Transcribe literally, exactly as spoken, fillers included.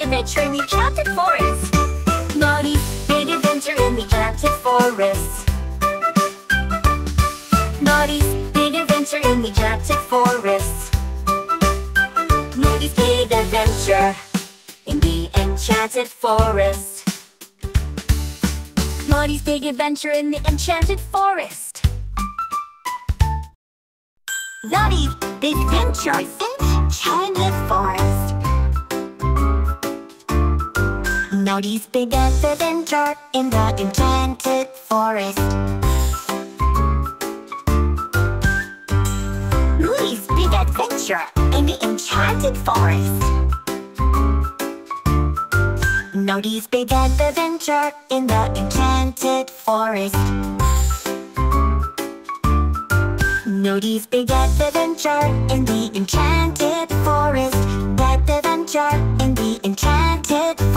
big adventure in the enchanted forest. Noody's big adventure in the enchanted forest. Noody's big adventure in the enchanted forest. Noody's big adventure in the enchanted forest. Noody's big adventure in the enchanted forest. Noody's big adventure in the enchanted forest. Noody's big adventure in the enchanted forest. Noody's big adventure in the enchanted forest. Noody's big adventure in the enchanted forest. Noody's big adventure in the enchanted forest. Adventure in the enchanted forest.